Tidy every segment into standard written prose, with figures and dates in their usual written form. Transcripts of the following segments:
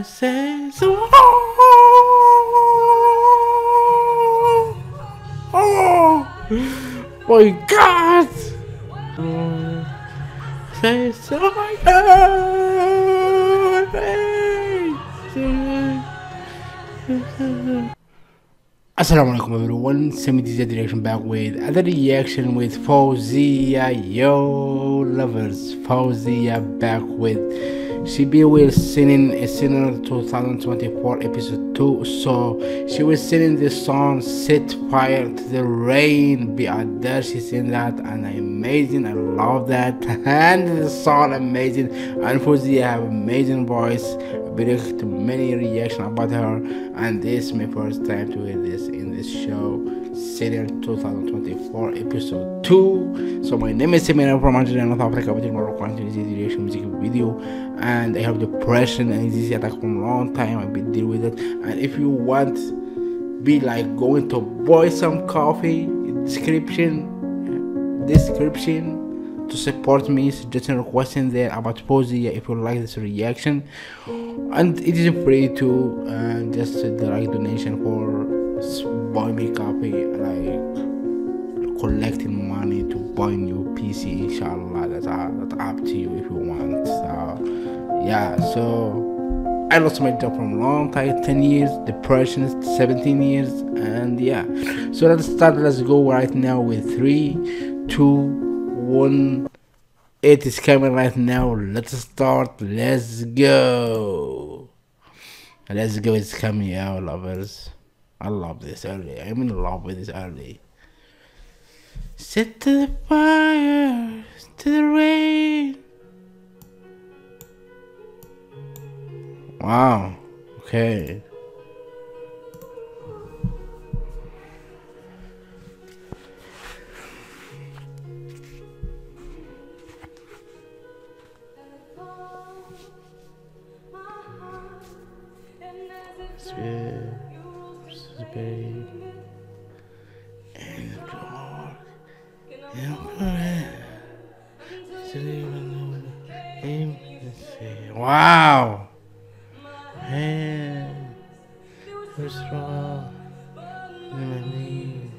Says, oh my God! Says, oh my God! Assalamu alaikum everyone, Samir is reaction back with another reaction with Faouzia. Yo lovers, Faouzia back with she will singing a single 2024 episode 2. So she was singing the song Set Fire to the Rain. Be out there, she sang that and amazing. I love that. And the song amazing. And Faouzia have amazing voice. Been to many reactions about her, and this is my first time to hear this in this show. Serial 2024 episode 2. So my name is Samir from Algeria, North Africa, with Morocco, and this is the reaction music video. And I have depression and anxiety attack from a long time. I've been dealing with it. And if you want be like going to buy some coffee, description to support me, suggesting requesting there about Faouzia if you like this reaction. And it is free to just the right donation for buy me coffee, like collecting money to buy new PC, inshallah. That's up to you if you want. So yeah, so I lost my job from a long time, 10 years, depression, 17 years, and yeah. So let's start, let's go right now with 3, 2, 1. It is coming right now. Let's start, let's go. Let's go, it's coming out, lovers. I love this early. I'm in love with this early. Set the fire to the rain. Wow. Okay. It's good. Babe. And God, wow. And I'm strong in my knees,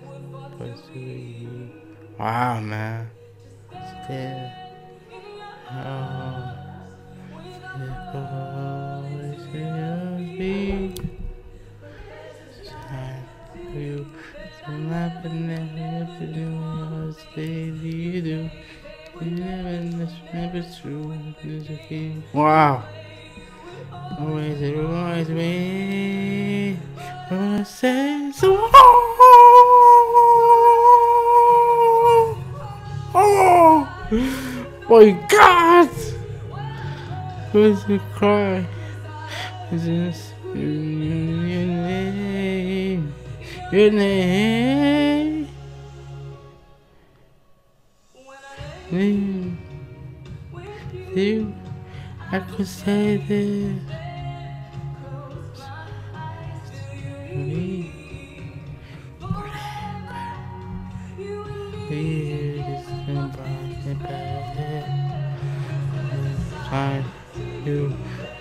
pursuing you. Wow, man. Still, oh, it's gonna be. Wow. Always it reminds me when I say so. Oh my God! Who's the cry? Is this your name? Your name? Name? You, I could say this. Me, you,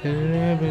never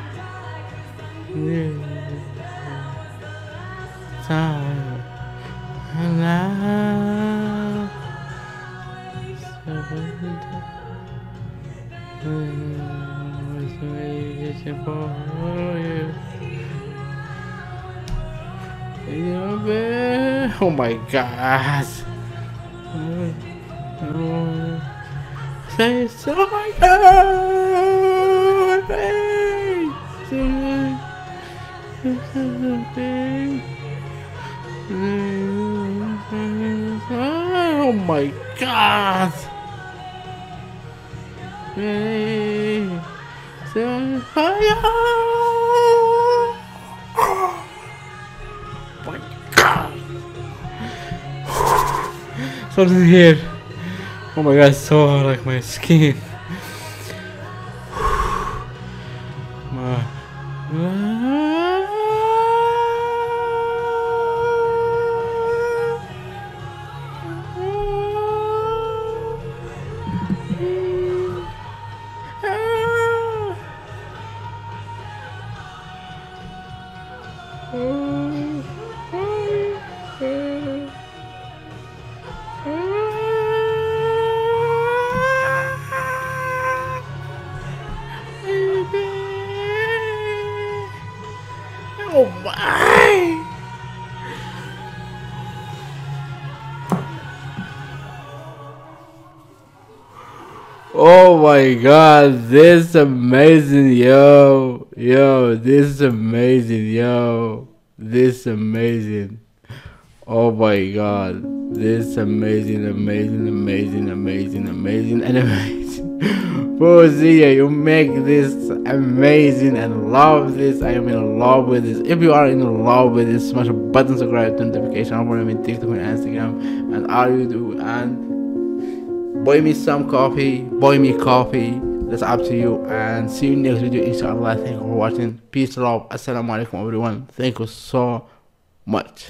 Oh my God. Oh my God. Oh my God! Oh my God! Something here. Oh my God! So hard, like my skin. Oh my! Oh my God, this is amazing, yo! Yo, this is amazing, yo! This is amazing. Oh my God, this is amazing, amazing, amazing, amazing, amazing, and amazing. Faouzia, you make this amazing and love this. I am in love with this. If you are in love with this, smash a button, subscribe, turn notification on for me on TikTok and Instagram, and all you do, and buy me some coffee, buy me coffee, that's up to you, and see you next video, inshallah. Thank you for watching. Peace, love, assalamu alaikum everyone. Thank you so much.